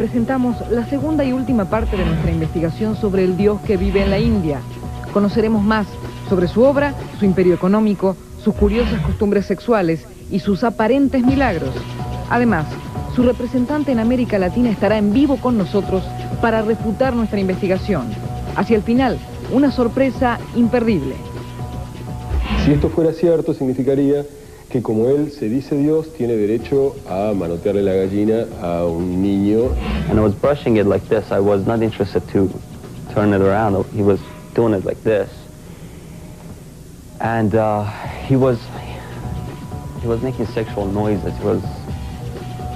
Presentamos la segunda y última parte de nuestra investigación sobre el dios que vive en la India. Conoceremos más sobre su obra, su imperio económico, sus curiosas costumbres sexuales y sus aparentes milagros. Además, su representante en América Latina estará en vivo con nosotros para refutar nuestra investigación. Hacia el final, una sorpresa imperdible. Si esto fuera cierto, significaría que como él se dice Dios, tiene derecho a manotearle la gallina a un niño. And I was brushing it like this. I was not interested to turn it around. He was doing it like this. And he was making sexual noises. He was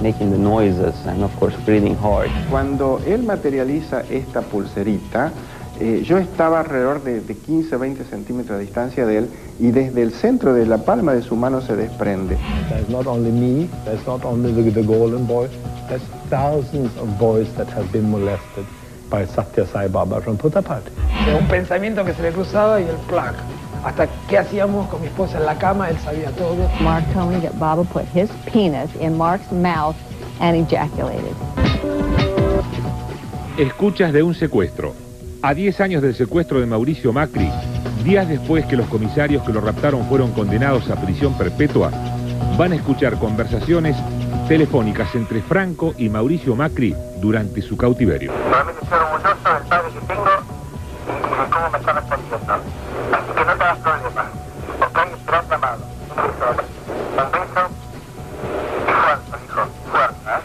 making the noises and of course breathing hard. Cuando él materializa esta pulserita, yo estaba alrededor de 15 o 20 centímetros de distancia de él, y desde el centro de la palma de su mano se desprende. There's not only me, there's not only the golden boy, there's thousands of boys that have been molested by Sathya Sai Baba from Puttaparthi. Un pensamiento que se le cruzaba y el plac. Hasta qué hacíamos con mi esposa en la cama, él sabía todo. Mark told me that Baba put his penis in Mark's mouth and ejaculated. Escuchas de un secuestro. A 10 años del secuestro de Mauricio Macri, días después que los comisarios que lo raptaron fueron condenados a prisión perpetua, van a escuchar conversaciones telefónicas entre Franco y Mauricio Macri durante su cautiverio. Realmente estoy orgulloso del padre que tengo y de cómo me están respondiendo. Así que no te hagas problemas, porque hay un gran llamado. Un beso y fuerza, hijo, fuerza.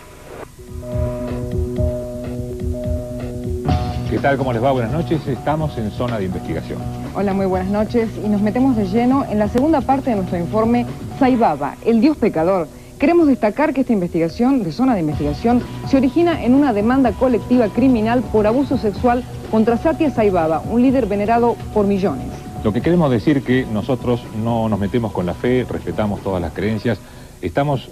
¿Qué tal? ¿Cómo les va? Buenas noches. Estamos en Zona de Investigación. Hola, muy buenas noches. Y nos metemos de lleno en la segunda parte de nuestro informe Sai Baba, el dios pecador. Queremos destacar que esta investigación de Zona de Investigación se origina en una demanda colectiva criminal por abuso sexual contra Sathya Sai Baba, un líder venerado por millones. Lo que queremos decir que nosotros no nos metemos con la fe, respetamos todas las creencias, estamos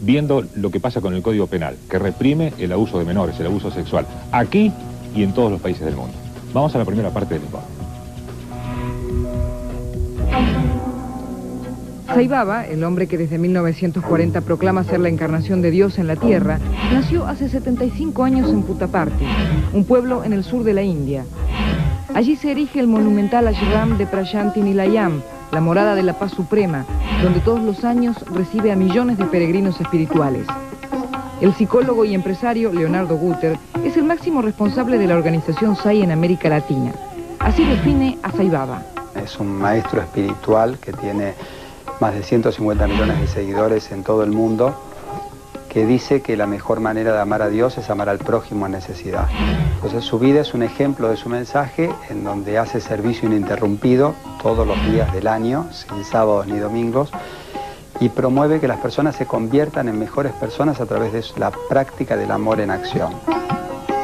viendo lo que pasa con el Código Penal, que reprime el abuso de menores, el abuso sexual. Aquí y en todos los países del mundo. Vamos a la primera parte del informe. Sai Baba, el hombre que desde 1940 proclama ser la encarnación de Dios en la Tierra, nació hace 75 años en Puttaparthi, un pueblo en el sur de la India. Allí se erige el monumental ashram de Prashanti Nilayam, la morada de la paz suprema, donde todos los años recibe a millones de peregrinos espirituales. El psicólogo y empresario Leonardo Gutter es el máximo responsable de la organización Sai en América Latina. Así define a Sai Baba. Es un maestro espiritual que tiene más de 150 millones de seguidores en todo el mundo, que dice que la mejor manera de amar a Dios es amar al prójimo en necesidad. Entonces su vida es un ejemplo de su mensaje, en donde hace servicio ininterrumpido todos los días del año, sin sábados ni domingos, y promueve que las personas se conviertan en mejores personas a través de la práctica del amor en acción.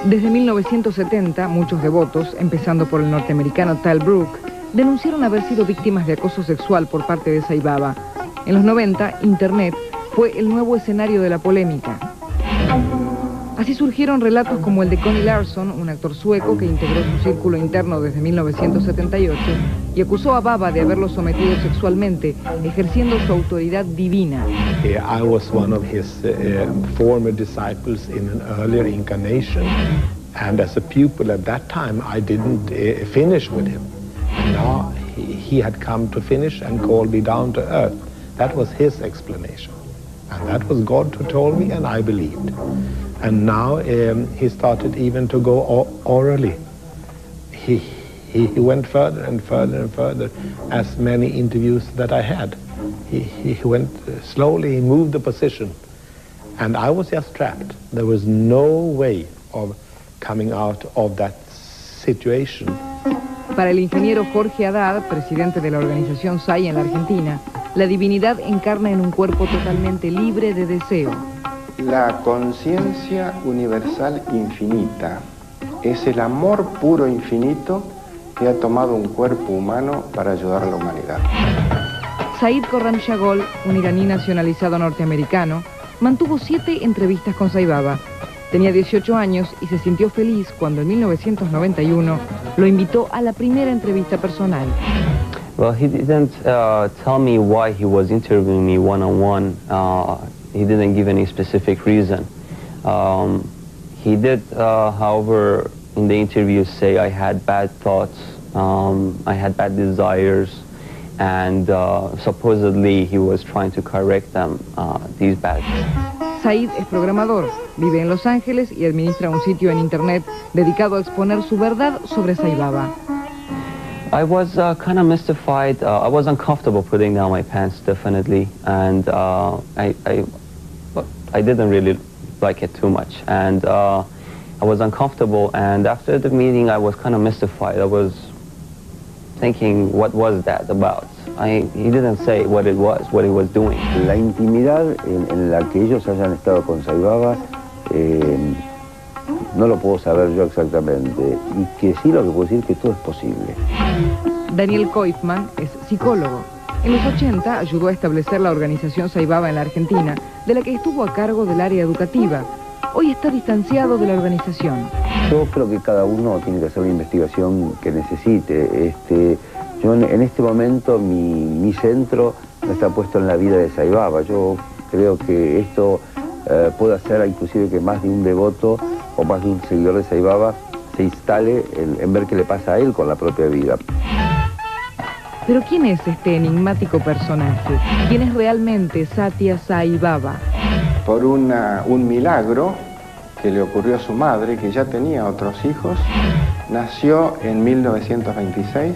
Desde 1970, muchos devotos, empezando por el norteamericano Tal Brooke, denunciaron haber sido víctimas de acoso sexual por parte de Sai Baba. En los 90, Internet fue el nuevo escenario de la polémica. Así surgieron relatos como el de Conny Larsson, un actor sueco que integró su círculo interno desde 1978 y acusó a Baba de haberlo sometido sexualmente, ejerciendo su autoridad divina. I was one of his former disciples in an earlier incarnation, and as a pupil at that time I didn't finish with him. And now he had come to finish and called me down to earth. That was his explanation, and that was God who told me, and I believed. And now he started even to go orally. He went further and further and further, as many interviews that I had. He went slowly, he moved the position. And I was just trapped. There was no way of coming out of that situation. Para el ingeniero Jorge Haddad, presidente de la organización Sai en la Argentina, la divinidad encarna en un cuerpo totalmente libre de deseo. La conciencia universal infinita es el amor puro infinito que ha tomado un cuerpo humano para ayudar a la humanidad. Sayed Khorramshagol, un iraní nacionalizado norteamericano, mantuvo 7 entrevistas con Sai Baba. Tenía 18 años y se sintió feliz cuando en 1991 lo invitó a la primera entrevista personal. Well, he didn't tell me why he was interviewing me one-on-one. He didn't give any specific reason. He did, however, in the interview say I had bad thoughts, I had bad desires, and supposedly he was trying to correct them, these bad things. Sayed es programador, vive en Los Ángeles y administra un sitio en internet dedicado a exponer su verdad sobre Sai Baba. I was kind of mystified. I was uncomfortable putting down my pants, definitely, and I didn't really like it too much. And I was uncomfortable. And after the meeting, I was kind of mystified. I was thinking, what was that about? He didn't say what it was, what he was doing. La intimidad en la que ellos hayan estado con Sai Baba, no lo puedo saber yo exactamente. Y que sí, lo que puedo decir es que todo es posible. Daniel Koifman es psicólogo. En los 80 ayudó a establecer la organización Sai Baba en la Argentina, de la que estuvo a cargo del área educativa. Hoy está distanciado de la organización. Yo creo que cada uno tiene que hacer la investigación que necesite. Yo en este momento mi centro no está puesto en la vida de Sai Baba. Yo creo que esto puede hacer inclusive que más de un devoto o más de un seguidor de Sai Baba se instale en ver qué le pasa a él con la propia vida. Pero ¿quién es este enigmático personaje? ¿Quién es realmente Sathya Sai Baba? Por un milagro que le ocurrió a su madre, que ya tenía otros hijos, nació en 1926.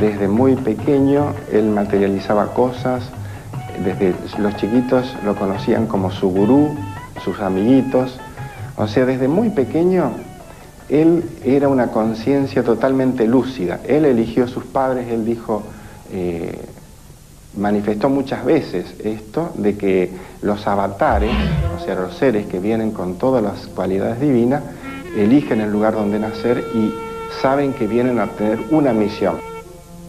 Desde muy pequeño él materializaba cosas, desde los chiquitos lo conocían como su gurú, sus amiguitos, o sea, desde muy pequeño él era una conciencia totalmente lúcida. Él eligió a sus padres, él dijo, manifestó muchas veces esto, de que los avatares, o sea, los seres que vienen con todas las cualidades divinas, eligen el lugar donde nacer y saben que vienen a tener una misión.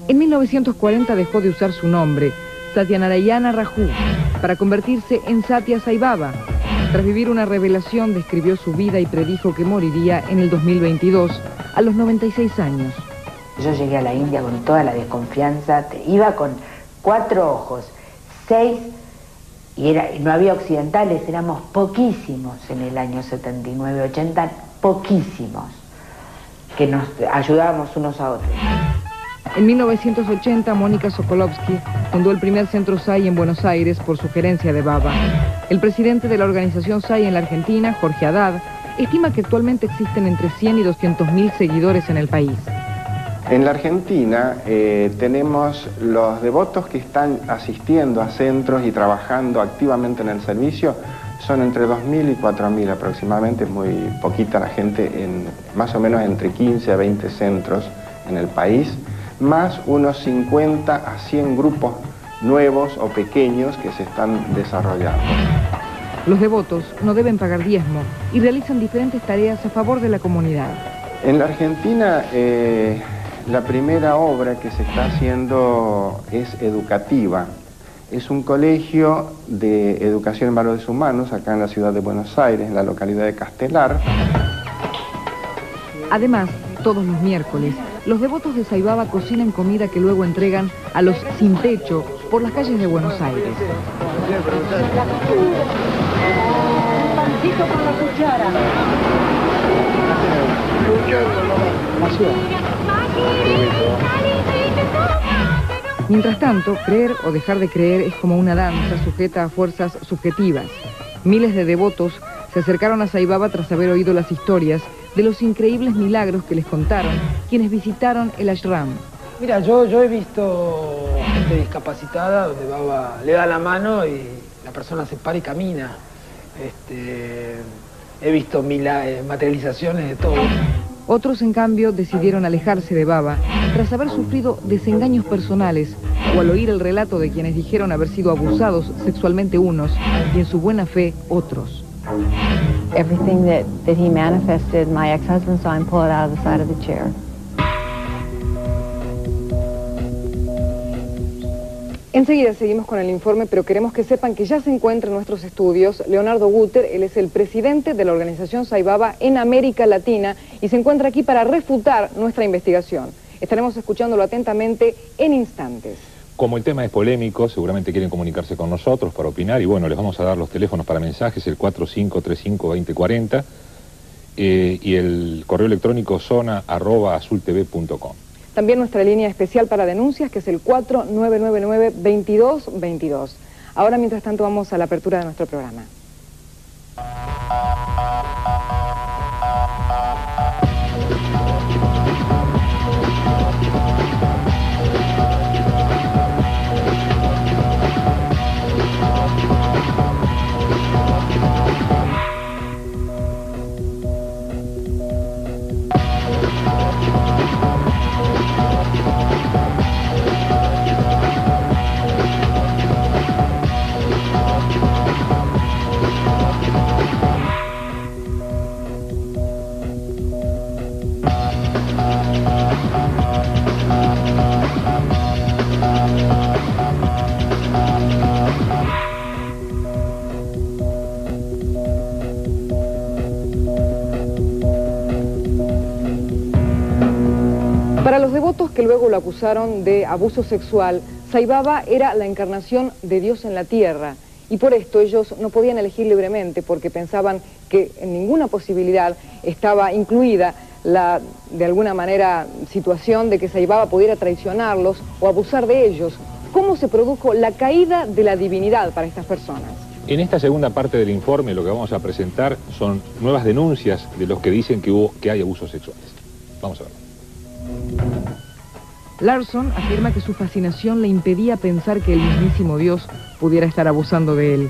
En 1940 dejó de usar su nombre, Satyanarayana Raju, para convertirse en Sathya Sai Baba. Tras vivir una revelación, describió su vida y predijo que moriría en el 2022, a los 96 años. Yo llegué a la India con toda la desconfianza, iba con 4 ojos, 6, y no había occidentales, éramos poquísimos en el año 79, 80, poquísimos, que nos ayudábamos unos a otros. En 1980, Mónica Sokolovsky fundó el primer centro Sai en Buenos Aires por sugerencia de Baba. El presidente de la organización Sai en la Argentina, Jorge Haddad, estima que actualmente existen entre 100 y 200.000 seguidores en el país. En la Argentina tenemos los devotos que están asistiendo a centros y trabajando activamente en el servicio, son entre 2.000 y 4.000 aproximadamente, es muy poquita la gente, más o menos entre 15 a 20 centros en el país, más unos 50 a 100 grupos nuevos o pequeños que se están desarrollando. Los devotos no deben pagar diezmo y realizan diferentes tareas a favor de la comunidad. En la Argentina, la primera obra que se está haciendo es educativa. Es un colegio de educación en valores humanos, acá en la ciudad de Buenos Aires, en la localidad de Castelar. Además, todos los miércoles, los devotos de Sai Baba cocinan comida que luego entregan a los sin techo por las calles de Buenos Aires. Pancito con la cuchara. Mientras tanto, creer o dejar de creer es como una danza sujeta a fuerzas subjetivas. Miles de devotos se acercaron a Sai Baba tras haber oído las historias de los increíbles milagros que les contaron quienes visitaron el ashram. Mira, yo he visto gente discapacitada donde Baba le da la mano y la persona se para y camina. He visto materializaciones de todo. Otros, en cambio, decidieron alejarse de Baba tras haber sufrido desengaños personales o al oír el relato de quienes dijeron haber sido abusados sexualmente unos y en su buena fe otros. Everything that he manifested, my ex-husband saw him pull it out of the side of the chair. Enseguida seguimos con el informe, pero queremos que sepan que ya se encuentra en nuestros estudios Leonardo Gutter. Él es el presidente de la organización Sai Baba en América Latina y se encuentra aquí para refutar nuestra investigación. Estaremos escuchándolo atentamente en instantes. Como el tema es polémico, seguramente quieren comunicarse con nosotros para opinar y bueno, les vamos a dar los teléfonos para mensajes, el 4535-2040 y el correo electrónico zona@azultv.com. También nuestra línea especial para denuncias, que es el 4999-2222. Ahora, mientras tanto, vamos a la apertura de nuestro programa. Para los devotos que luego lo acusaron de abuso sexual, Sai Baba era la encarnación de Dios en la tierra, y por esto ellos no podían elegir libremente, porque pensaban que en ninguna posibilidad estaba incluida la, de alguna manera, situación de que Sai Baba pudiera traicionarlos o abusar de ellos. ¿Cómo se produjo la caída de la divinidad para estas personas? En esta segunda parte del informe lo que vamos a presentar son nuevas denuncias de los que dicen que hay abusos sexuales. Vamos a verlo. Larsson afirma que su fascinación le impedía pensar que el mismísimo Dios pudiera estar abusando de él.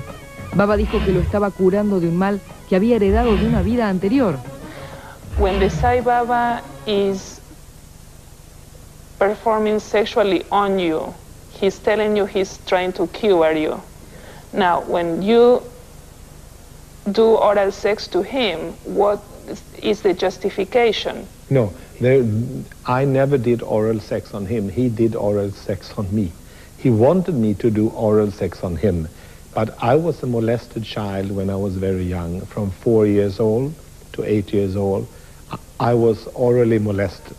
Baba dijo que lo estaba curando de un mal que había heredado de una vida anterior. When the Sai Baba is performing sexually on you, he's telling you he's trying to cure you. Now, when you do oral sex to him, what is the justification? No. I never did oral sex on him. He did oral sex on me. He wanted me to do oral sex on him. But I was a molested child when I was very young. From 4 years old to 8 years old, I was orally molested.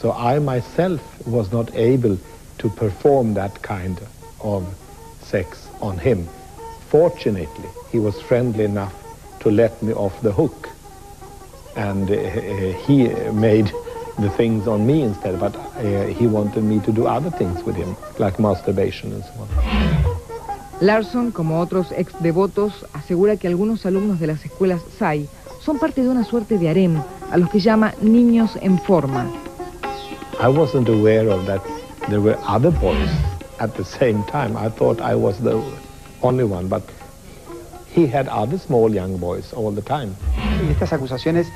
So I myself was not able to perform that kind of sex on him. Fortunately, he was friendly enough to let me off the hook. And he made the things on me instead, but he wanted me to do other things with him, like masturbation and so on. Larsson, como otros ex-devotos, asegura que algunos alumnos de las escuelas Sai son parte de una suerte de harem, a los que llama niños en forma. I wasn't aware of that there were other boys at the same time. I thought I was the only one, but he had other small young boys all the time. Y estas acusaciones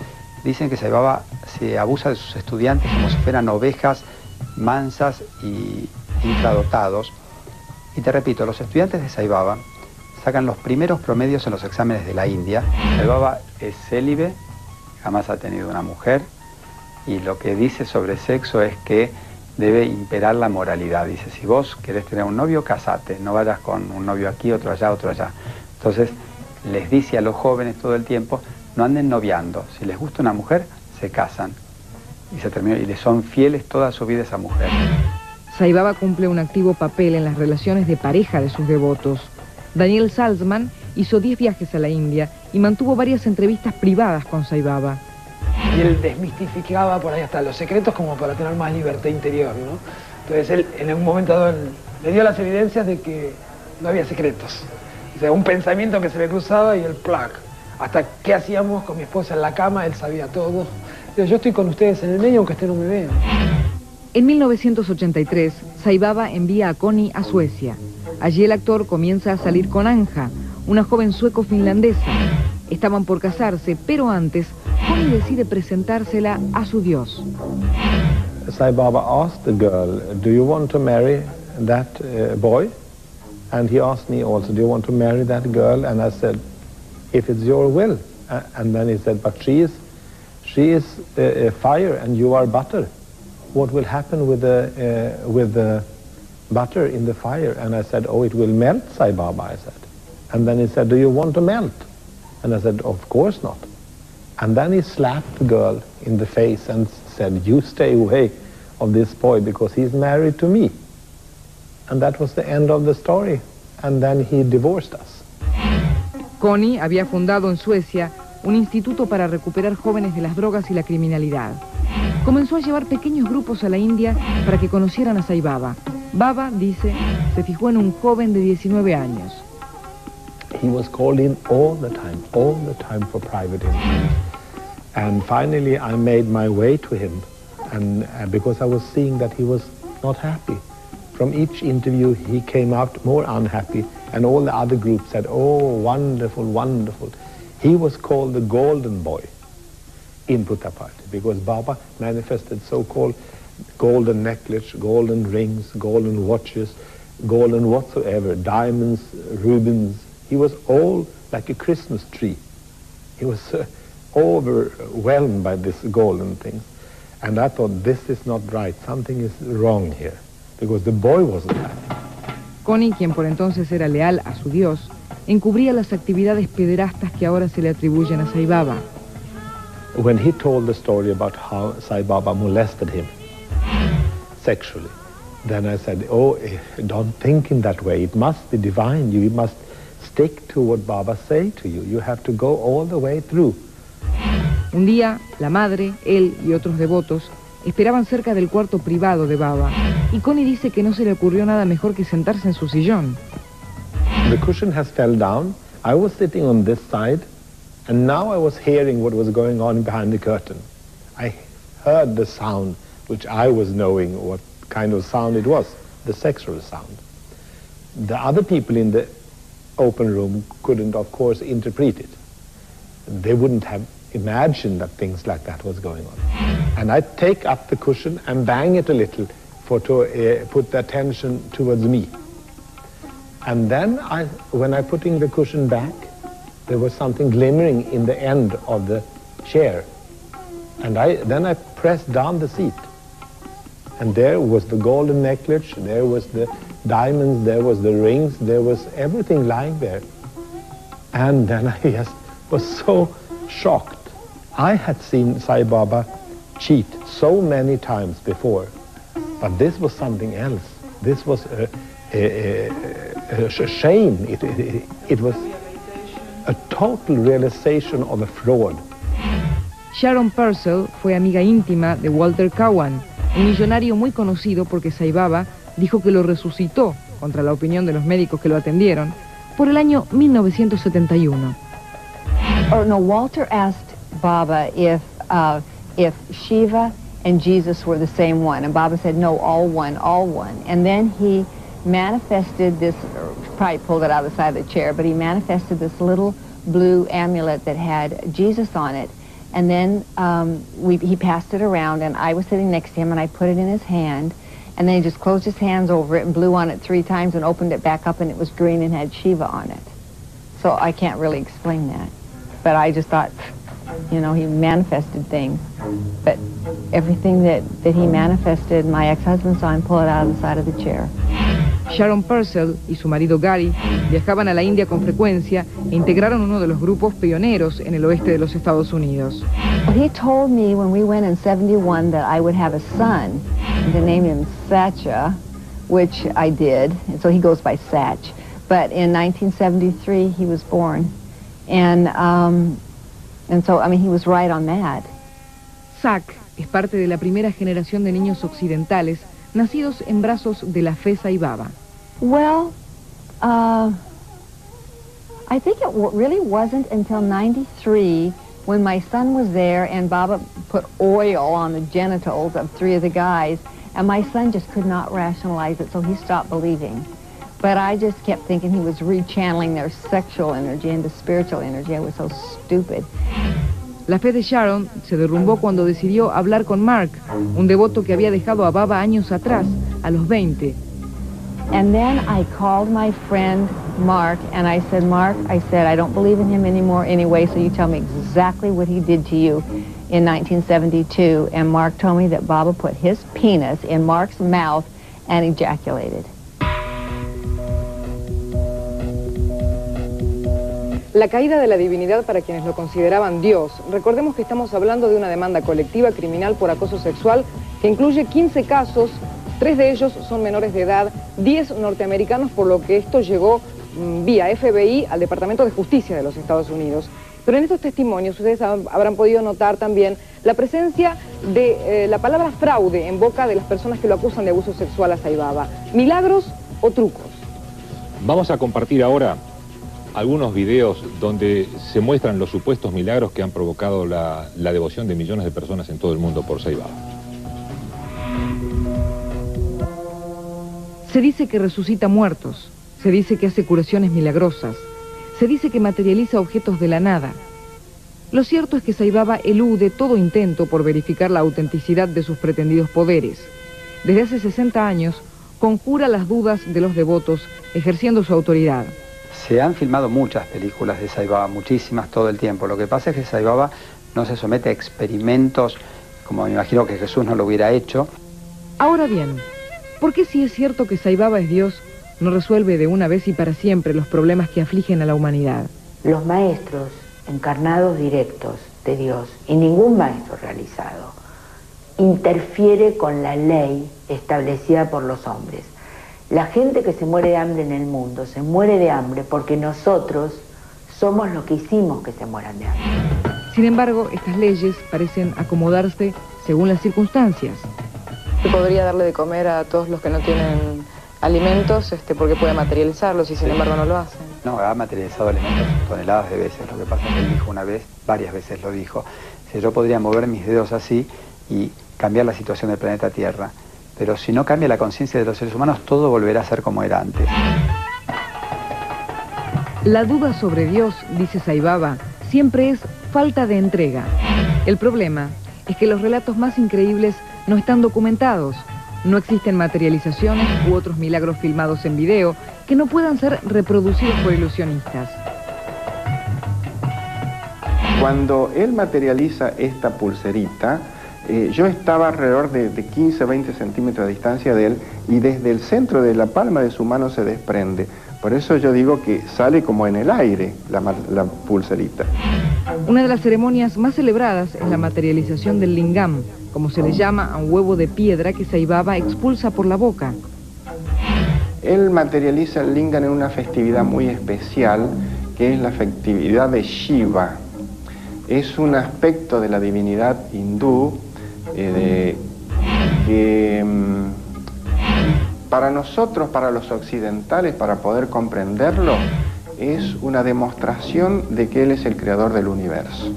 dicen que Sai Baba se abusa de sus estudiantes como si fueran ovejas mansas y infradotados. Y te repito, los estudiantes de Sai Baba sacan los primeros promedios en los exámenes de la India. Sai Baba es célibe, jamás ha tenido una mujer, y lo que dice sobre sexo es que debe imperar la moralidad. Dice, si vos querés tener un novio, casate, no vayas con un novio aquí, otro allá, otro allá. Entonces les dice a los jóvenes todo el tiempo, no anden noviando, si les gusta una mujer, se casan. Y se terminó, y le son fieles toda su vida a esa mujer. Sai Baba cumple un activo papel en las relaciones de pareja de sus devotos. Daniel Salzman hizo 10 viajes a la India y mantuvo varias entrevistas privadas con Sai Baba. Y él desmistificaba por ahí hasta los secretos como para tener más libertad interior, ¿no? Entonces él en un momento dado le dio las evidencias de que no había secretos. O sea, un pensamiento que se le cruzaba y el plac. Hasta qué hacíamos con mi esposa en la cama, él sabía todo. Yo estoy con ustedes en el medio, aunque usted no me vea. En 1983, Sai Baba envía a Conny a Suecia. Allí el actor comienza a salir con Anja, una joven sueco-finlandesa. Estaban por casarse, pero antes, Conny decide presentársela a su dios. Sai Baba asked the girl, "Do you want to marry that boy?" And he asked me also, "Do you want to marry that girl?" And I said, "If it's your will." And then he said, "But she is fire and you are butter. What will happen with the butter in the fire?" And I said, "Oh, it will melt, Sai Baba," I said. And then he said, "Do you want to melt?" And I said, "Of course not." And then he slapped the girl in the face and said, "You stay away of this boy because he's married to me." And that was the end of the story. And then he divorced us. Conny había fundado en Suecia un instituto para recuperar jóvenes de las drogas y la criminalidad. Comenzó a llevar pequeños grupos a la India para que conocieran a Sai Baba. Baba, dice, se fijó en un joven de 19 años. He was called in all the time for private interviews. And finally I made my way to him, and because I was seeing that he was not happy. From each interview he came out more unhappy, and all the other groups said, oh, wonderful, wonderful. He was called the golden boy in Puttaparthi because Baba manifested so-called golden necklace, golden rings, golden watches, golden whatsoever, diamonds, rubins. He was all like a Christmas tree. He was overwhelmed by this golden things. And I thought, this is not right, something is wrong here, because the boy wasn't happy. Conny, quien por entonces era leal a su dios, encubría las actividades pederastas que ahora se le atribuyen a Sai Baba. When he told the story about how Sai Baba molested him sexually, then I said, oh, don't think in that way, it must be divine, you must stick to what Baba say to you, you have to go all the way through. Un día, la madre, él y otros devotos esperaban cerca del cuarto privado de Baba, y Conny dice que no se le ocurrió nada mejor que sentarse en su sillón. The cushion has fell down. I was sitting on this side, and now I was hearing what was going on behind the curtain. I heard the sound, which I was knowing what kind of sound it was, the sexual sound. The other people in the open room couldn't, of course, interpret it. They wouldn't have imagined that things like that was going on. And I take up the cushion and bang it a little to put the attention towards me. And then, when I putting the cushion back, there was something glimmering in the end of the chair. And then I pressed down the seat. And there was the golden necklace, there was the diamonds, there was the rings, there was everything lying there. And then I just was so shocked. I had seen Sai Baba cheat so many times before, but this was something else. This was a shame. It was a total realization of a fraud. Sharon Purcell fue amiga íntima de Walter Cowan, un millonario muy conocido porque Sai Baba dijo que lo resucitó, contra la opinión de los médicos que lo atendieron, por el año 1971. Oh, no, Walter asked Baba if Shiva and Jesus were the same one, and Baba said, no, all one, all one. And then he manifested this, probably pulled it out of the side of the chair, but he manifested this little blue amulet that had Jesus on it. And then he passed it around, and I was sitting next to him, and I put it in his hand, and then he just closed his hands over it and blew on it 3 times and opened it back up, and it was green and had Shiva on it. So I can't really explain that. But I just thought, you know, he manifested things. But everything that he manifested, my ex-husband saw him pull it out of the side of the chair. Sharon Purcell y su marido Gary viajaban a la India con frecuencia e integraron uno de los grupos pioneros en el oeste de los Estados Unidos. He told me when we went in '71 that I would have a son, and to name him Sacha, which I did, and so he goes by Sach. But in 1973 he was born, and so I mean he was right on that. Sach es parte de la primera generación de niños occidentales nacidos en brazos de la fe Sai Baba. Well, I think it really wasn't until '93 when my son was there and Baba put oil on the genitals of 3 of the guys, and my son just could not rationalize it, so he stopped believing. But I just kept thinking he was rechanneling their sexual energy into spiritual energy. I was so stupid. La fe de Sharon se derrumbó cuando decidió hablar con Mark, un devoto que había dejado a Baba años atrás, a los 20. And then I called my friend Mark, and I said, Mark, I don't believe in him anymore anyway, so you tell me exactly what he did to you in 1972. And Mark told me that Baba put his penis in Mark's mouth and ejaculated. La caída de la divinidad para quienes lo consideraban Dios. Recordemos que estamos hablando de una demanda colectiva criminal por acoso sexual que incluye 15 casos, 3 de ellos son menores de edad, 10 norteamericanos, por lo que esto llegó vía FBI al Departamento de Justicia de los Estados Unidos. Pero en estos testimonios ustedes habrán podido notar también la presencia de la palabra fraude en boca de las personas que lo acusan de abuso sexual a Sai Baba. ¿Milagros o trucos? Vamos a compartir ahora algunos videos donde se muestran los supuestos milagros que han provocado la devoción de millones de personas en todo el mundo por Sai Baba. Se dice que resucita muertos, se dice que hace curaciones milagrosas, se dice que materializa objetos de la nada. Lo cierto es que Sai Baba elude todo intento por verificar la autenticidad de sus pretendidos poderes. Desde hace 60 años conjura las dudas de los devotos ejerciendo su autoridad. Se han filmado muchas películas de Sai Baba, muchísimas todo el tiempo. Lo que pasa es que Sai Baba no se somete a experimentos como me imagino que Jesús no lo hubiera hecho. Ahora bien, ¿por qué si es cierto que Sai Baba es Dios, no resuelve de una vez y para siempre los problemas que afligen a la humanidad? Los maestros encarnados directos de Dios, y ningún maestro realizado, interfiere con la ley establecida por los hombres. La gente que se muere de hambre en el mundo, se muere de hambre porque nosotros somos los que hicimos que se mueran de hambre. Sin embargo, estas leyes parecen acomodarse según las circunstancias. Se podría darle de comer a todos los que no tienen alimentos, porque puede materializarlos y sin embargo no lo hacen. No, ha materializado alimentos toneladas de veces. Lo que pasa es que él dijo una vez, varias veces lo dijo. Si yo podría mover mis dedos así y cambiar la situación del planeta Tierra. Pero si no cambia la conciencia de los seres humanos, todo volverá a ser como era antes. La duda sobre Dios, dice Sai Baba, siempre es falta de entrega. El problema es que los relatos más increíbles no están documentados. No existen materializaciones u otros milagros filmados en video que no puedan ser reproducidos por ilusionistas. Cuando él materializa esta pulserita, yo estaba alrededor de 15 a 20 centímetros de distancia de él, y desde el centro de la palma de su mano se desprende. Por eso yo digo que sale como en el aire la pulserita. Una de las ceremonias más celebradas es la materialización del lingam, como se le llama a un huevo de piedra que Sai Baba expulsa por la boca. Él materializa el lingam en una festividad muy especial, que es la festividad de Shiva. Es un aspecto de la divinidad hindú que para nosotros, para los occidentales, para poder comprenderlo, es una demostración de que él es el creador del universo.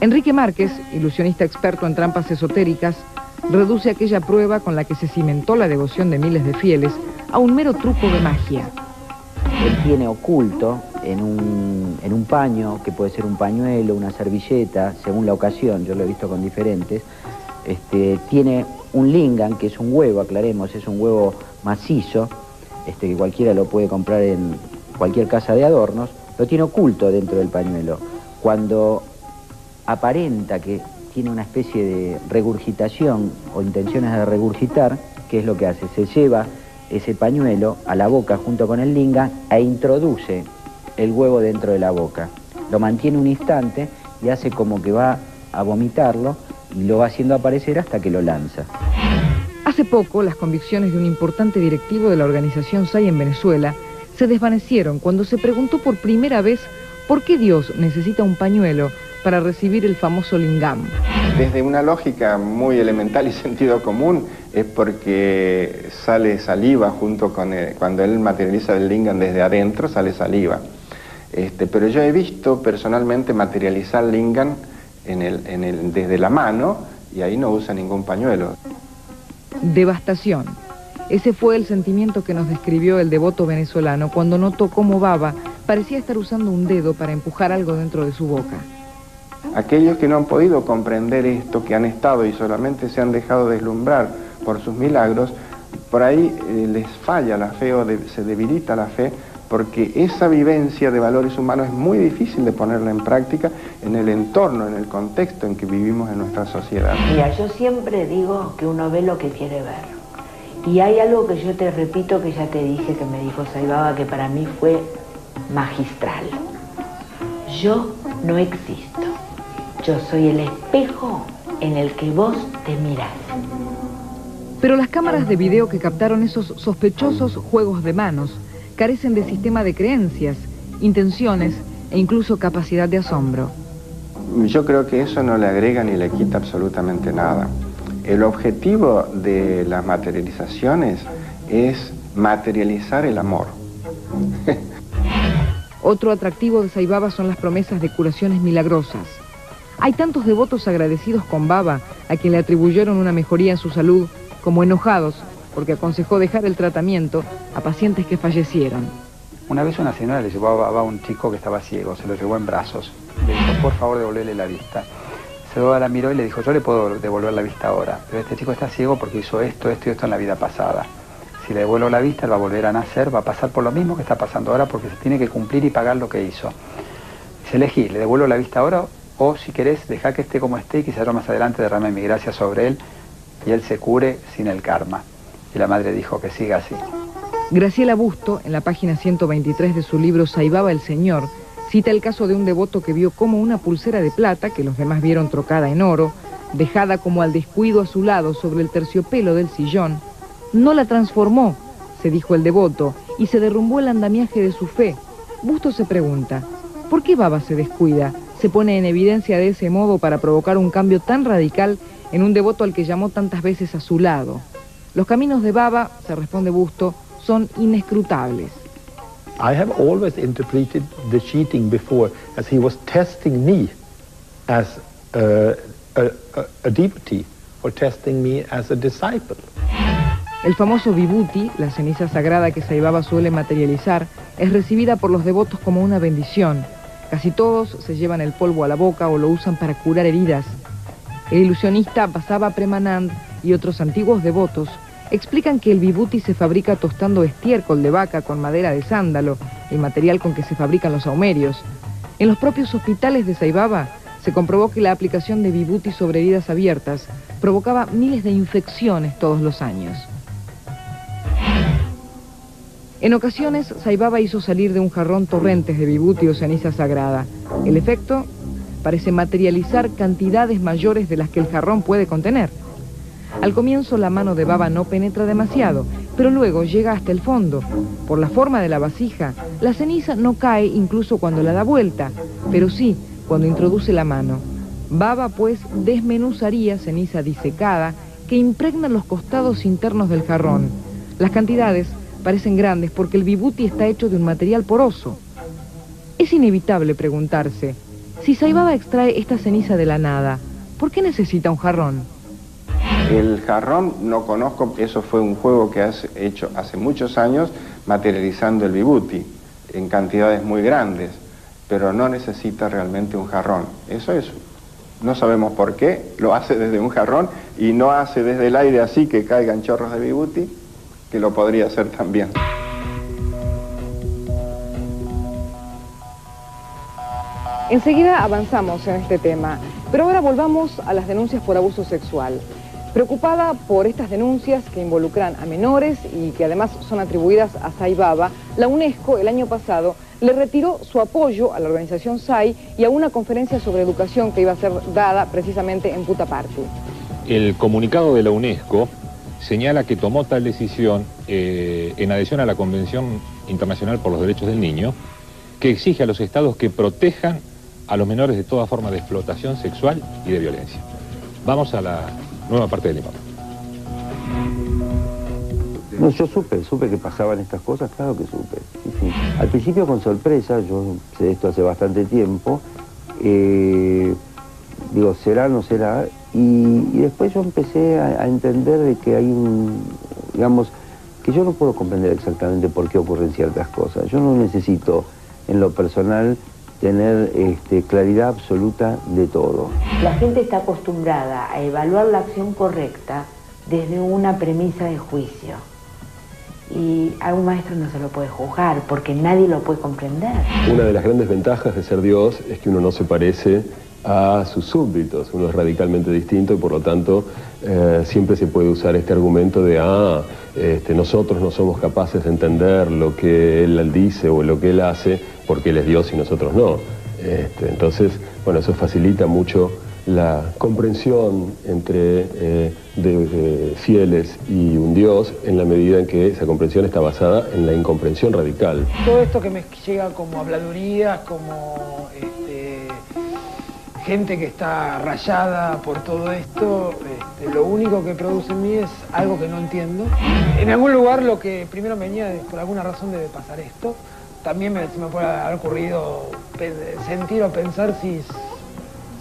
Enrique Márquez, ilusionista experto en trampas esotéricas, reduce aquella prueba con la que se cimentó la devoción de miles de fieles a un mero truco de magia. Él tiene oculto en un paño, que puede ser un pañuelo, una servilleta, según la ocasión, yo lo he visto con diferentes, tiene un lingam, que es un huevo, aclaremos, es un huevo macizo, que cualquiera lo puede comprar en cualquier casa de adornos, lo tiene oculto dentro del pañuelo. Cuando aparenta que tiene una especie de regurgitación o intenciones de regurgitar, ¿qué es lo que hace? Se lleva ese pañuelo a la boca junto con el lingam e introduce el huevo dentro de la boca. Lo mantiene un instante y hace como que va a vomitarlo y lo va haciendo aparecer hasta que lo lanza. Hace poco, las convicciones de un importante directivo de la organización SAI en Venezuela se desvanecieron cuando se preguntó por primera vez por qué Dios necesita un pañuelo para recibir el famoso lingam. Desde una lógica muy elemental y sentido común, es porque sale saliva junto con cuando él materializa el lingam desde adentro, sale saliva. Pero yo he visto personalmente materializar lingam desde la mano, y ahí no usa ningún pañuelo. Devastación. Ese fue el sentimiento que nos describió el devoto venezolano cuando notó cómo Baba parecía estar usando un dedo para empujar algo dentro de su boca. Aquellos que no han podido comprender esto, que han estado y solamente se han dejado deslumbrar por sus milagros, por ahí les falla la fe o se debilita la fe, porque esa vivencia de valores humanos es muy difícil de ponerla en práctica en el entorno, en el contexto en que vivimos en nuestra sociedad. Mira, yo siempre digo que uno ve lo que quiere ver. Y hay algo que yo te repito, que ya te dije, que me dijo Sai Baba, que para mí fue magistral. Yo no existo. Yo soy el espejo en el que vos te mirás. Pero las cámaras de video que captaron esos sospechosos juegos de manos carecen de sistema de creencias, intenciones e incluso capacidad de asombro. Yo creo que eso no le agrega ni le quita absolutamente nada. El objetivo de las materializaciones es materializar el amor. Otro atractivo de Sai Baba son las promesas de curaciones milagrosas. Hay tantos devotos agradecidos con Baba, a quien le atribuyeron una mejoría en su salud, como enojados, porque aconsejó dejar el tratamiento a pacientes que fallecieron. Una vez una señora le llevó a Baba a un chico que estaba ciego, se lo llevó en brazos. Le dijo, por favor, devolverle la vista. Se la miró y le dijo, yo le puedo devolver la vista ahora, pero este chico está ciego porque hizo esto, esto y esto en la vida pasada. Si le devuelvo la vista, él va a volver a nacer, va a pasar por lo mismo que está pasando ahora porque se tiene que cumplir y pagar lo que hizo. Se elegí, le devuelvo la vista ahora o, si querés, dejar que esté como esté y quizá yo más adelante derrame mi gracia sobre él y él se cure sin el karma. Y la madre dijo que siga así. Graciela Busto, en la página 123 de su libro Sai Baba el Señor, cita el caso de un devoto que vio cómo una pulsera de plata, que los demás vieron trocada en oro, dejada como al descuido a su lado sobre el terciopelo del sillón, no la transformó, se dijo el devoto, y se derrumbó el andamiaje de su fe. Busto se pregunta, ¿por qué Baba se descuida? Se pone en evidencia de ese modo para provocar un cambio tan radical en un devoto al que llamó tantas veces a su lado. Los caminos de Baba, se responde Busto, son inescrutables. I have always interpreted the cheating before as he was testing me as a devotee or testing me as a disciple. El famoso vibuti, la ceniza sagrada que Sai Baba suele materializar, es recibida por los devotos como una bendición. Casi todos se llevan el polvo a la boca o lo usan para curar heridas. El ilusionista Basava Premanand y otros antiguos devotos explican que el vibuti se fabrica tostando estiércol de vaca con madera de sándalo, el material con que se fabrican los saumerios. En los propios hospitales de Sai Baba se comprobó que la aplicación de vibuti sobre heridas abiertas provocaba miles de infecciones todos los años. En ocasiones, Sai Baba hizo salir de un jarrón torrentes de vibuti o ceniza sagrada. El efecto parece materializar cantidades mayores de las que el jarrón puede contener. Al comienzo la mano de Baba no penetra demasiado, pero luego llega hasta el fondo. Por la forma de la vasija, la ceniza no cae incluso cuando la da vuelta, pero sí cuando introduce la mano. Baba, pues, desmenuzaría ceniza disecada que impregna los costados internos del jarrón. Las cantidades parecen grandes porque el vibuti está hecho de un material poroso. Es inevitable preguntarse, si Sai Baba extrae esta ceniza de la nada, ¿por qué necesita un jarrón? El jarrón no conozco, eso fue un juego que has hecho hace muchos años materializando el vibuti en cantidades muy grandes, pero no necesita realmente un jarrón. Eso es, no sabemos por qué, lo hace desde un jarrón y no hace desde el aire así que caigan chorros de vibuti, que lo podría hacer también. Enseguida avanzamos en este tema, pero ahora volvamos a las denuncias por abuso sexual. Preocupada por estas denuncias que involucran a menores y que además son atribuidas a Sai Baba, la UNESCO el año pasado le retiró su apoyo a la organización Sai y a una conferencia sobre educación que iba a ser dada precisamente en Puttaparthi. El comunicado de la UNESCO señala que tomó tal decisión en adhesión a la Convención Internacional por los Derechos del Niño, que exige a los estados que protejan a los menores de toda forma de explotación sexual y de violencia. Vamos a la nueva parte del impacto. No, yo supe que pasaban estas cosas, claro que supe. Sí. Al principio con sorpresa, yo sé esto hace bastante tiempo, digo, será, no será, y después yo empecé a entender de que hay un, digamos, que yo no puedo comprender exactamente por qué ocurren ciertas cosas. Yo no necesito, en lo personal, tener claridad absoluta de todo. La gente está acostumbrada a evaluar la acción correcta desde una premisa de juicio. Y a un maestro no se lo puede juzgar porque nadie lo puede comprender. Una de las grandes ventajas de ser Dios es que uno no se parece a sus súbditos. Uno es radicalmente distinto y por lo tanto siempre se puede usar este argumento de nosotros no somos capaces de entender lo que él dice o lo que él hace porque él es Dios y nosotros no. Entonces, bueno, eso facilita mucho la comprensión entre de fieles y un dios, en la medida en que esa comprensión está basada en la incomprensión radical. Todo esto que me llega como habladurías, como gente que está rayada por todo esto, lo único que produce en mí es algo que no entiendo. En algún lugar lo que primero me venía, por alguna razón debe pasar esto, también se me puede haber ocurrido sentir o pensar si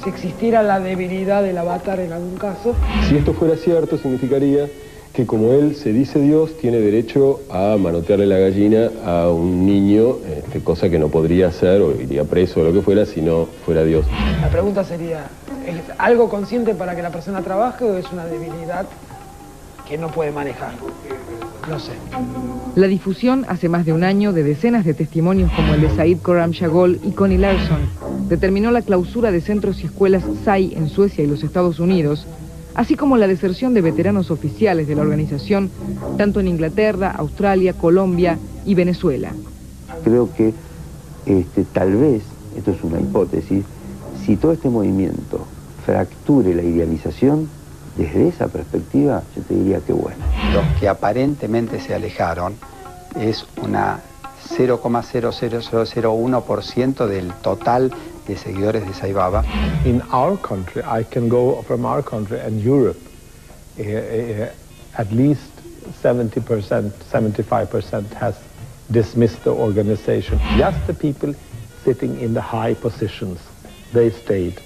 existiera la debilidad del avatar en algún caso. Si esto fuera cierto, significaría que como él se dice Dios, tiene derecho a manotearle la gallina a un niño, cosa que no podría hacer o iría preso o lo que fuera si no fuera Dios. La pregunta sería, ¿es algo consciente para que la persona trabaje o es una debilidad que no puede manejar? No sé. La difusión hace más de un año de decenas de testimonios como el de Sayed Khorramshagol y Conny Larsson determinó la clausura de centros y escuelas Sai en Suecia y los Estados Unidos, así como la deserción de veteranos oficiales de la organización, tanto en Inglaterra, Australia, Colombia y Venezuela. Creo que tal vez, esto es una hipótesis, si todo este movimiento fracture la idealización, desde esa perspectiva, yo te diría que bueno. Los que aparentemente se alejaron es una 0,00001% del total de seguidores de Sai Baba. In our country, I can go from our country and Europe, at least 70%, 75% has dismissed the organization. Just the people sitting in the high positions, they stayed.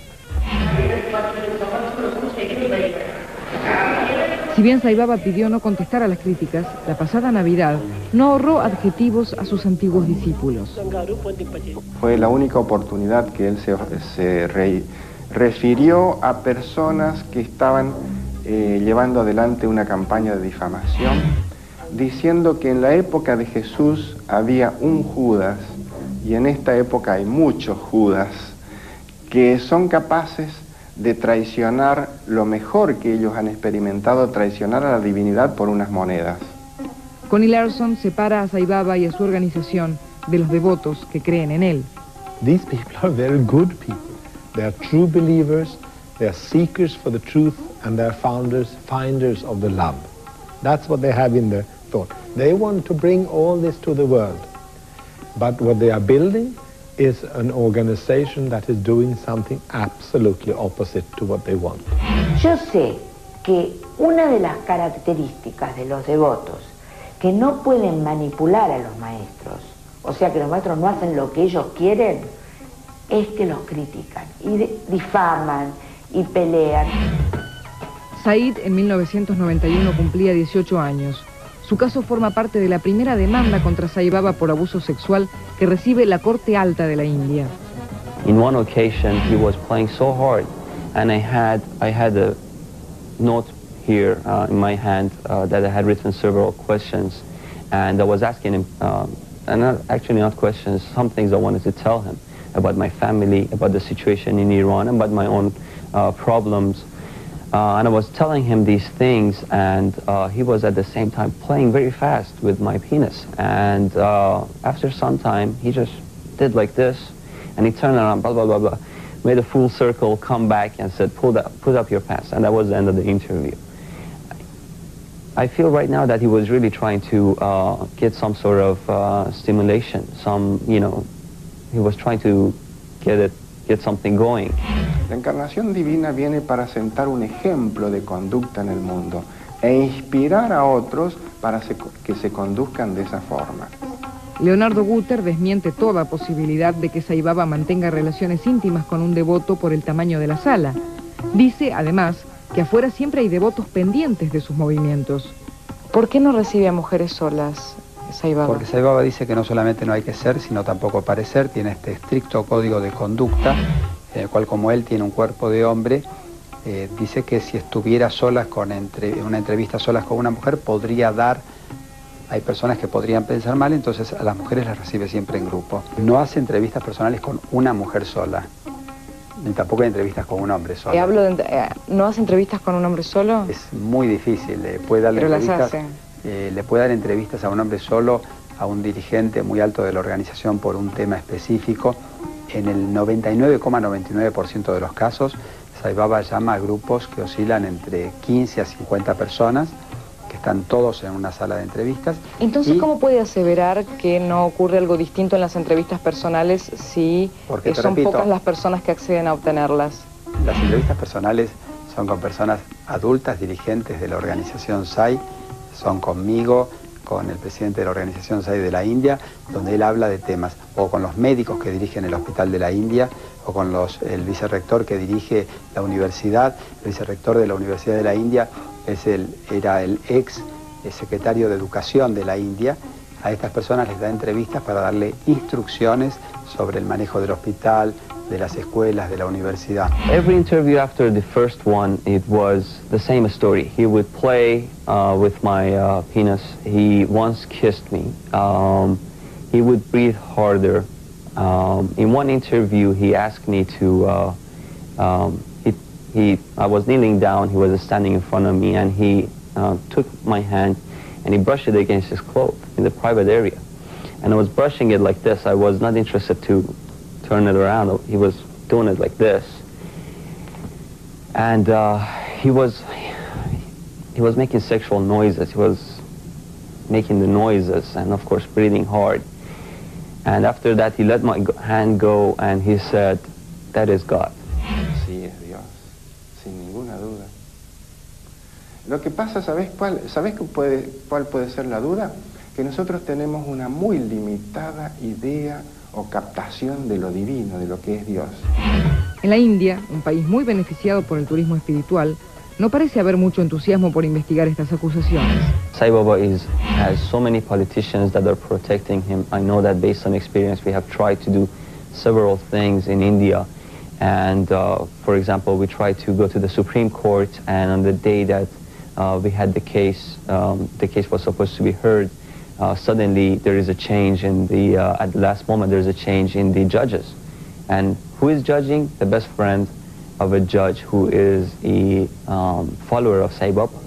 Si bien Sai Baba pidió no contestar a las críticas, la pasada Navidad no ahorró adjetivos a sus antiguos discípulos. Fue la única oportunidad que él se refirió a personas que estaban llevando adelante una campaña de difamación, diciendo que en la época de Jesús había un Judas, y en esta época hay muchos Judas, que son capaces de traicionar lo mejor que ellos han experimentado, traicionar a la divinidad por unas monedas. Conny Larsson separa a Sai Baba y a su organización de los devotos que creen en él. These people are very good people. They are true believers, they are seekers for the truth, and they are finders of the love. That's what they have in their thought. They want to bring all this to the world. But what they are building is an organization that is doing something absolutely opposite to what they want. Yo sé que una de las características de los devotos, que no pueden manipular a los maestros, o sea que los maestros no hacen lo que ellos quieren, es que los critican y difaman y pelean. Said en 1991 cumplía 18 años. Su caso forma parte de la primera demanda contra Sai Baba por abuso sexual que recibe la Corte Alta de la India. In one occasion he was playing so hard and I had a note here in my hand that I had written several questions and I was asking him not questions, some things I wanted to tell him about my family, about the situation in Iran, about my own problems. And I was telling him these things, and he was at the same time playing very fast with my penis. And after some time, he just did like this, and he turned around, blah, blah, blah, blah, made a full circle, come back, and said, put up your pants. And that was the end of the interview. I feel right now that he was really trying to get some sort of stimulation, he was trying to get something going. La encarnación divina viene para sentar un ejemplo de conducta en el mundo e inspirar a otros para que se conduzcan de esa forma. Leonardo Gutter desmiente toda posibilidad de que Sai Baba mantenga relaciones íntimas con un devoto por el tamaño de la sala. Dice, además, que afuera siempre hay devotos pendientes de sus movimientos. ¿Por qué no recibe a mujeres solas, Sai Baba? Porque Sai Baba dice que no solamente no hay que ser, sino tampoco parecer. Tiene este estricto código de conducta, en el cual, como él tiene un cuerpo de hombre, dice que si estuviera en una entrevista solas con una mujer, podría dar... Hay personas que podrían pensar mal, entonces a las mujeres las recibe siempre en grupo. No hace entrevistas personales con una mujer sola, ni tampoco hay entrevistas con un hombre solo. ¿No hace entrevistas con un hombre solo? Es muy difícil, le puede dar entrevistas a un hombre solo, a un dirigente muy alto de la organización por un tema específico. En el 99,99% de los casos, Sai Baba llama a grupos que oscilan entre 15 a 50 personas, que están todos en una sala de entrevistas. Entonces, ¿cómo puede aseverar que no ocurre algo distinto en las entrevistas personales si son pocas las personas que acceden a obtenerlas? Las entrevistas personales son con personas adultas, dirigentes de la organización SAI, son conmigo, con el presidente de la organización SAI de la India, donde él habla de temas, o con los médicos que dirigen el hospital de la India, o con el vicerrector que dirige la universidad. El vicerrector de la Universidad de la India era el ex secretario de Educación de la India. A estas personas les da entrevistas para darle instrucciones sobre el manejo del hospital, de las escuelas, de la universidad. Every interview after the first one, it was the same story. He would play with my penis. He once kissed me. He would breathe harder. In one interview, he asked me to. I was kneeling down. He was standing in front of me, and he took my hand and he brushed it against his clothes in the private area. And I was brushing it like this. I was not interested to turn it around. He was doing it like this, and he was making sexual noises. He was making the noises, and of course breathing hard. And after that, he let my hand go, and he said, "That is God." Sí, es Dios, sin ninguna duda. Lo que pasa, ¿sabes cuál puede ser la duda? Que nosotros tenemos una muy limitada idea o captación de lo divino, de lo que es Dios. En la India, un país muy beneficiado por el turismo espiritual, no parece haber mucho entusiasmo por investigar estas acusaciones. Sai Baba has so many politicians that are protecting him. I know that based on experience we have tried to do several things in India. And for example, we tried to go to the Supreme Court, and on the day that we had the case was supposed to be heard. Suddenly there is a change in the, at the last moment there is a change in the judges. And who is judging? The best friend of a judge who is a follower of Sai Baba.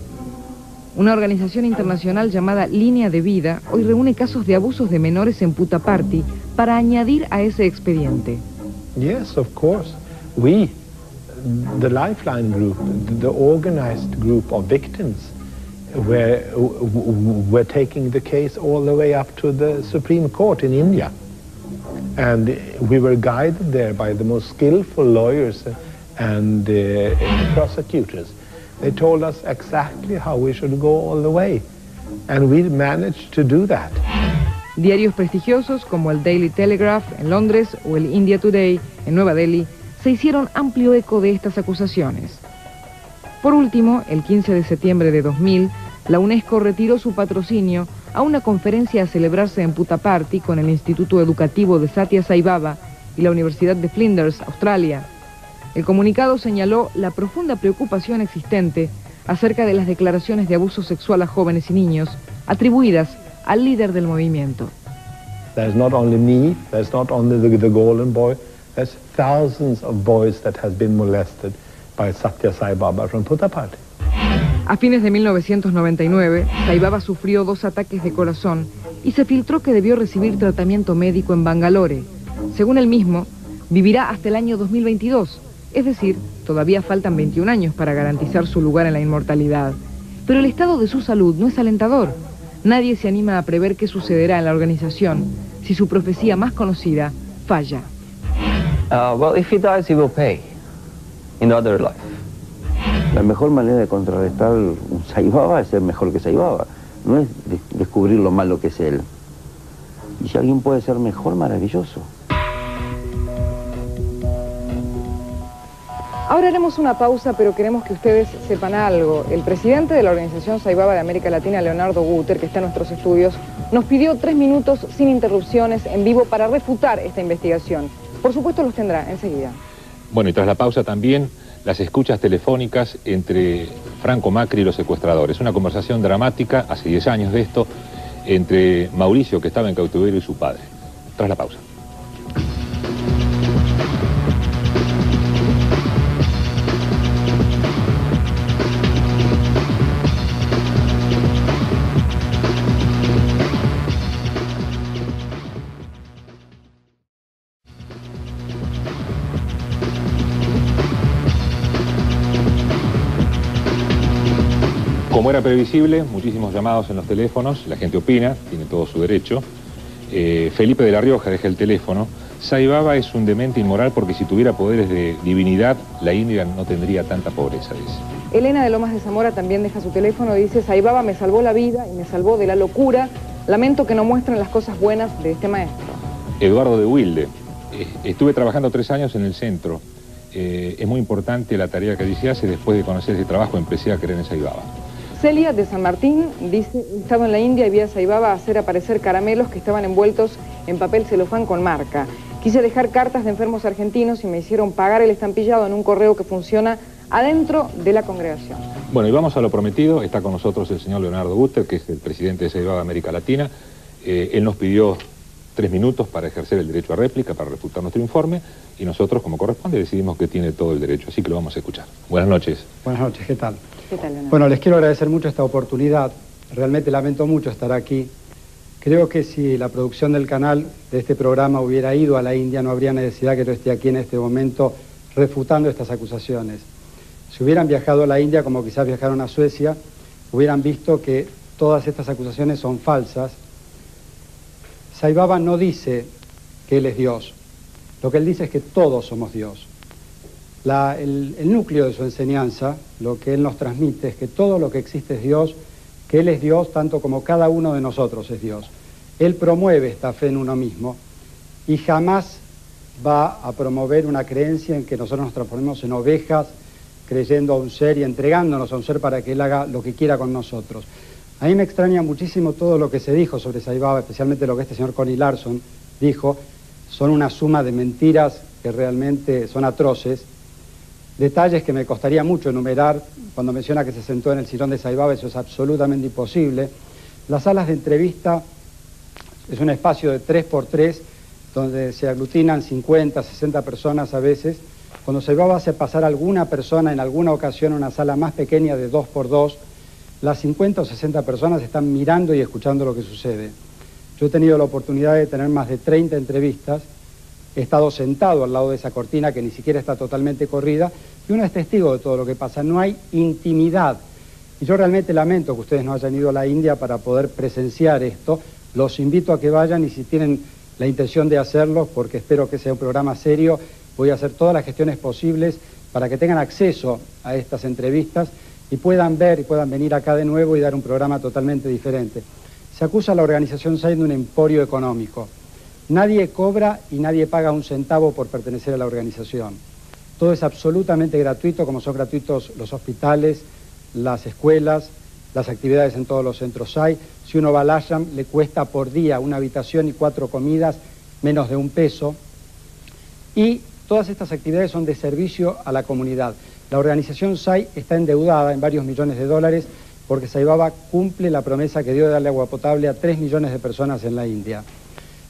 Una organización internacional llamada Línea de Vida hoy reúne casos de abusos de menores en Puttaparthi para añadir a ese expediente. Yes, of course. We, the Lifeline group, the organized group of victims, we're taking the case all the way up to the Supreme Court in India. And we were guided there by the most skillful lawyers and prosecutors. They told us exactly how we should go all the way. And we managed to do that. Diarios prestigiosos como el Daily Telegraph en Londres o el India Today en Nueva Delhi se hicieron amplio eco de estas acusaciones. Por último, el 15 de septiembre de 2000, la UNESCO retiró su patrocinio a una conferencia a celebrarse en Puttaparthi con el Instituto Educativo de Sathya Sai Baba y la Universidad de Flinders, Australia. El comunicado señaló la profunda preocupación existente acerca de las declaraciones de abuso sexual a jóvenes y niños atribuidas al líder del movimiento. There's not only me, there's not only the golden boy, there's thousands of boys that has been molested by Sathya Sai Baba from Puttaparthi. A fines de 1999, Sai Baba sufrió 2 ataques de corazón y se filtró que debió recibir tratamiento médico en Bangalore. Según él mismo, vivirá hasta el año 2022, es decir, todavía faltan 21 años para garantizar su lugar en la inmortalidad. Pero el estado de su salud no es alentador. Nadie se anima a prever qué sucederá en la organización si su profecía más conocida falla. Well, if he dies, he will pay. In other life. La mejor manera de contrarrestar un Sai Baba es ser mejor que Sai Baba. No es descubrir lo malo que es él. Y si alguien puede ser mejor, maravilloso. Ahora haremos una pausa, pero queremos que ustedes sepan algo. El presidente de la organización Sai Baba de América Latina, Leonardo Gutter, que está en nuestros estudios, nos pidió 3 minutos sin interrupciones en vivo para refutar esta investigación. Por supuesto los tendrá enseguida. Bueno, y tras la pausa también, las escuchas telefónicas entre Franco Macri y los secuestradores. Una conversación dramática, hace 10 años de esto, entre Mauricio, que estaba en cautiverio, y su padre. Tras la pausa. Como era previsible, muchísimos llamados en los teléfonos, la gente opina, tiene todo su derecho. Felipe de la Rioja deja el teléfono. Sai Baba es un demente inmoral porque si tuviera poderes de divinidad, la India no tendría tanta pobreza, dice. Elena de Lomas de Zamora también deja su teléfono y dice: Sai Baba me salvó la vida y me salvó de la locura. Lamento que no muestren las cosas buenas de este maestro. Eduardo de Wilde: estuve trabajando 3 años en el centro. Es muy importante la tarea que allí se hace. Después de conocer ese trabajo empecé a creer en Sai Baba. Celia de San Martín dice: he estado en la India y vi a Sai Baba hacer aparecer caramelos que estaban envueltos en papel celofán con marca. Quise dejar cartas de enfermos argentinos y me hicieron pagar el estampillado en un correo que funciona adentro de la congregación. Bueno, y vamos a lo prometido. Está con nosotros el señor Leonardo Gutter, que es el presidente de Sai Baba América Latina. Él nos pidió 3 minutos para ejercer el derecho a réplica, para refutar nuestro informe, y nosotros, como corresponde, decidimos que tiene todo el derecho, así que lo vamos a escuchar. Buenas noches. Buenas noches, ¿qué tal? ¿Qué tal, Leonardo? Bueno, les quiero agradecer mucho esta oportunidad. Realmente lamento mucho estar aquí. Creo que si la producción del canal, de este programa, hubiera ido a la India, no habría necesidad que yo esté aquí en este momento refutando estas acusaciones. Si hubieran viajado a la India, como quizás viajaron a Suecia, hubieran visto que todas estas acusaciones son falsas. Sai Baba no dice que él es Dios. Lo que él dice es que todos somos Dios. El núcleo de su enseñanza, lo que él nos transmite, es que todo lo que existe es Dios, que él es Dios tanto como cada uno de nosotros es Dios. Él promueve esta fe en uno mismo y jamás va a promover una creencia en que nosotros nos transformemos en ovejas, creyendo a un ser y entregándonos a un ser para que él haga lo que quiera con nosotros. A mí me extraña muchísimo todo lo que se dijo sobre Sai Baba, especialmente lo que este señor Conny Larsson dijo. Son una suma de mentiras que realmente son atroces. Detalles que me costaría mucho enumerar. Cuando menciona que se sentó en el sillón de Sai Baba, eso es absolutamente imposible. Las salas de entrevista es un espacio de 3×3 donde se aglutinan 50, 60 personas a veces. Cuando Sai Baba hace pasar a alguna persona en alguna ocasión a una sala más pequeña de 2×2, las 50 o 60 personas están mirando y escuchando lo que sucede. Yo he tenido la oportunidad de tener más de 30 entrevistas. He estado sentado al lado de esa cortina que ni siquiera está totalmente corrida y uno es testigo de todo lo que pasa. No hay intimidad. Y yo realmente lamento que ustedes no hayan ido a la India para poder presenciar esto. Los invito a que vayan y si tienen la intención de hacerlo, porque espero que sea un programa serio, voy a hacer todas las gestiones posibles para que tengan acceso a estas entrevistas y puedan ver y puedan venir acá de nuevo y dar un programa totalmente diferente. Se acusa a la organización SAI de un emporio económico. Nadie cobra y nadie paga un centavo por pertenecer a la organización. Todo es absolutamente gratuito, como son gratuitos los hospitales, las escuelas, las actividades en todos los centros SAI. Si uno va al ashram, le cuesta por día una habitación y 4 comidas, menos de $1. Y todas estas actividades son de servicio a la comunidad. La organización SAI está endeudada en varios millones de dólares porque Sai Baba cumple la promesa que dio de darle agua potable a 3 millones de personas en la India.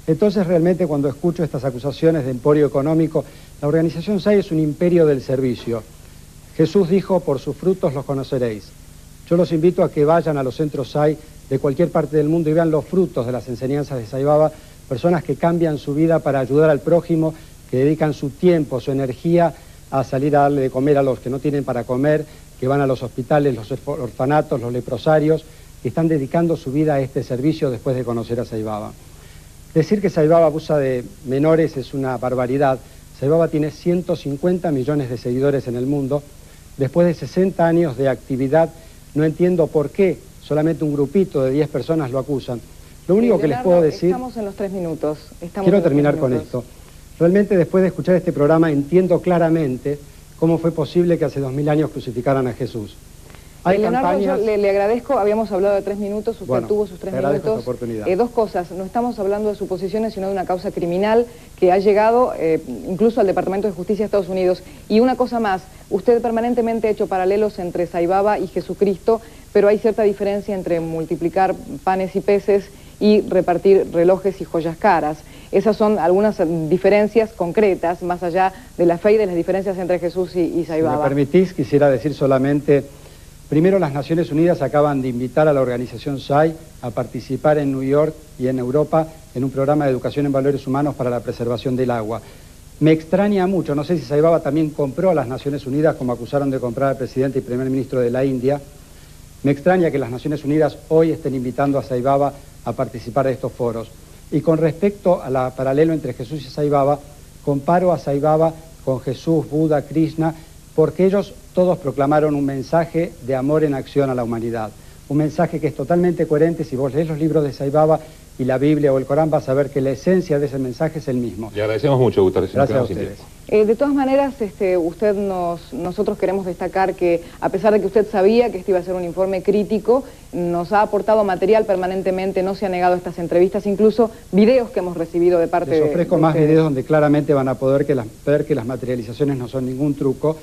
Entonces realmente cuando escucho estas acusaciones de emporio económico, la organización SAI es un imperio del servicio. Jesús dijo, por sus frutos los conoceréis. Yo los invito a que vayan a los centros SAI de cualquier parte del mundo y vean los frutos de las enseñanzas de Sai Baba, personas que cambian su vida para ayudar al prójimo, que dedican su tiempo, su energía a salir a darle de comer a los que no tienen para comer, que van a los hospitales, los orfanatos, los leprosarios, que están dedicando su vida a este servicio después de conocer a Sai Baba. Decir que Sai Baba abusa de menores es una barbaridad. Sai Baba tiene 150 millones de seguidores en el mundo. Después de 60 años de actividad, no entiendo por qué solamente un grupito de 10 personas lo acusan. Lo único que les puedo decir... Estamos en los 3 minutos. Quiero terminar con esto. Realmente después de escuchar este programa entiendo claramente cómo fue posible que hace 2000 años crucificaran a Jesús. Hay Leonardo, campañas... yo le agradezco, habíamos hablado de 3 minutos, usted bueno, tuvo sus 3 minutos. Esta oportunidad. 2 cosas, no estamos hablando de suposiciones, sino de una causa criminal que ha llegado incluso al Departamento de Justicia de Estados Unidos. Y una cosa más, usted permanentemente ha hecho paralelos entre Sai Baba y Jesucristo, pero hay cierta diferencia entre multiplicar panes y peces y repartir relojes y joyas caras. Esas son algunas diferencias concretas, más allá de la fe y de las diferencias entre Jesús y Sai Baba. Si me permitís, quisiera decir solamente... Primero, las Naciones Unidas acaban de invitar a la organización SAI a participar en New York y en Europa en un programa de educación en valores humanos para la preservación del agua. Me extraña mucho, no sé si Sai Baba también compró a las Naciones Unidas como acusaron de comprar al presidente y primer ministro de la India. Me extraña que las Naciones Unidas hoy estén invitando a Sai Baba a participar de estos foros. Y con respecto a la paralelo entre Jesús y Sai Baba, comparo a Sai Baba con Jesús, Buda, Krishna, porque ellos todos proclamaron un mensaje de amor en acción a la humanidad. Un mensaje que es totalmente coherente. Si vos lees los libros de Sai Baba y la Biblia o el Corán, vas a ver que la esencia de ese mensaje es el mismo. Le agradecemos mucho, Gutter. Gracias a ustedes. De todas maneras, nosotros queremos destacar que, a pesar de que usted sabía que este iba a ser un informe crítico, nos ha aportado material permanentemente, no se ha negado estas entrevistas, incluso videos que hemos recibido de parte de ustedes. Les ofrezco más videos donde claramente van a poder ver que las materializaciones no son ningún truco.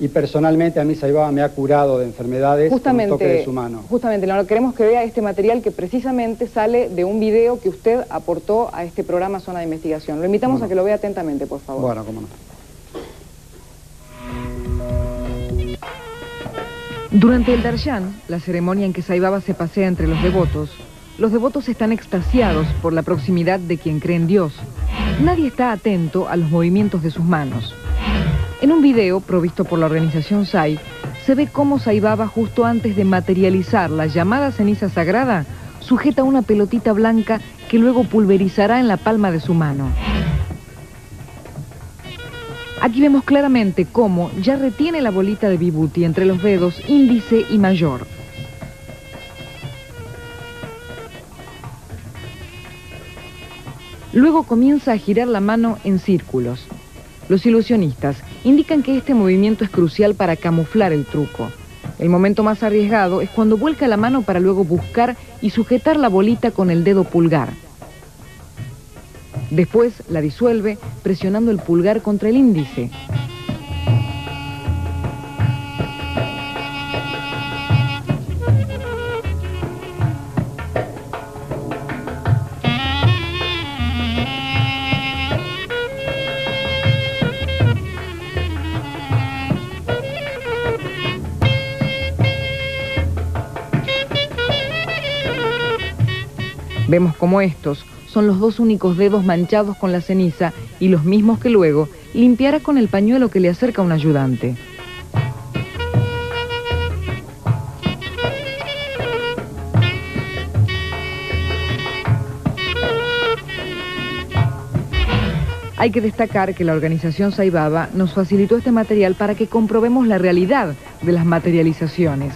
Y personalmente a mí Sai Baba me ha curado de enfermedades justamente, con un toque de su mano. Justamente, lo que queremos que vea este material que precisamente sale de un video que usted aportó a este programa Zona de Investigación. Lo invitamos a que lo vea atentamente, por favor. Bueno, cómo no. Durante el Darshan, la ceremonia en que Sai Baba se pasea entre los devotos están extasiados por la proximidad de quien cree en Dios. Nadie está atento a los movimientos de sus manos. En un video provisto por la organización SAI, se ve cómo Sai Baba, justo antes de materializar la llamada ceniza sagrada, sujeta una pelotita blanca que luego pulverizará en la palma de su mano. Aquí vemos claramente cómo ya retiene la bolita de vibuti entre los dedos índice y mayor. Luego comienza a girar la mano en círculos. Los ilusionistas indican que este movimiento es crucial para camuflar el truco. El momento más arriesgado es cuando vuelca la mano para luego buscar y sujetar la bolita con el dedo pulgar. Después la disuelve presionando el pulgar contra el índice. Vemos como estos son los dos únicos dedos manchados con la ceniza y los mismos que luego limpiará con el pañuelo que le acerca un ayudante. Hay que destacar que la organización Sai Baba nos facilitó este material para que comprobemos la realidad de las materializaciones.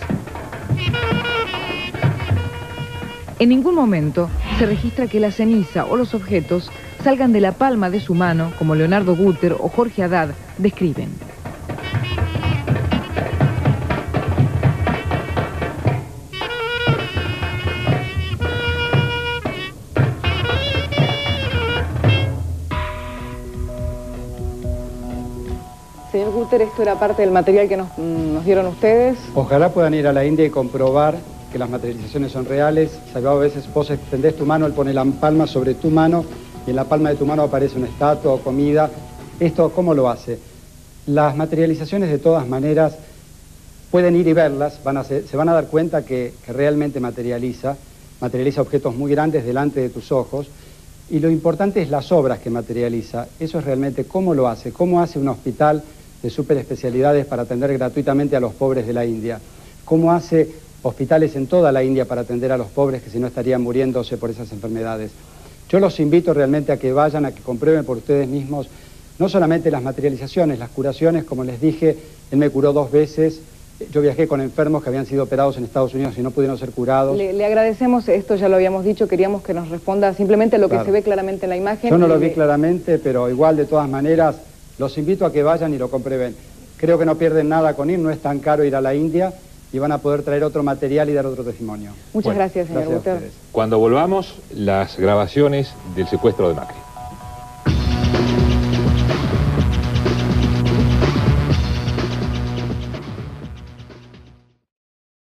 En ningún momento se registra que la ceniza o los objetos salgan de la palma de su mano, como Leonardo Gutter o Jorge Haddad describen. Señor Gutter, esto era parte del material que nos dieron ustedes. Ojalá puedan ir a la India y comprobar que las materializaciones son reales. Sai Baba, a veces vos extendés tu mano, él pone la palma sobre tu mano y en la palma de tu mano aparece una estatua o comida. ¿Esto cómo lo hace? Las materializaciones, de todas maneras, pueden ir y verlas, se van a dar cuenta que realmente materializa objetos muy grandes delante de tus ojos, y lo importante es las obras que materializa. Eso es realmente cómo lo hace, cómo hace un hospital de super especialidades para atender gratuitamente a los pobres de la India, cómo hace hospitales en toda la India para atender a los pobres, que si no estarían muriéndose por esas enfermedades. Yo los invito realmente a que vayan, a que comprueben por ustedes mismos, no solamente las materializaciones, las curaciones. Como les dije, él me curó 2 veces. Yo viajé con enfermos que habían sido operados en Estados Unidos y no pudieron ser curados. Le agradecemos, esto ya lo habíamos dicho, queríamos que nos responda simplemente a lo que se ve claramente en la imagen. Yo no lo vi claramente, pero igual, de todas maneras, los invito a que vayan y lo comprueben. Creo que no pierden nada con ir, no es tan caro ir a la India, y van a poder traer otro material y dar otro testimonio. Muchas gracias, señor Gutter. Cuando volvamos, las grabaciones del secuestro de Macri.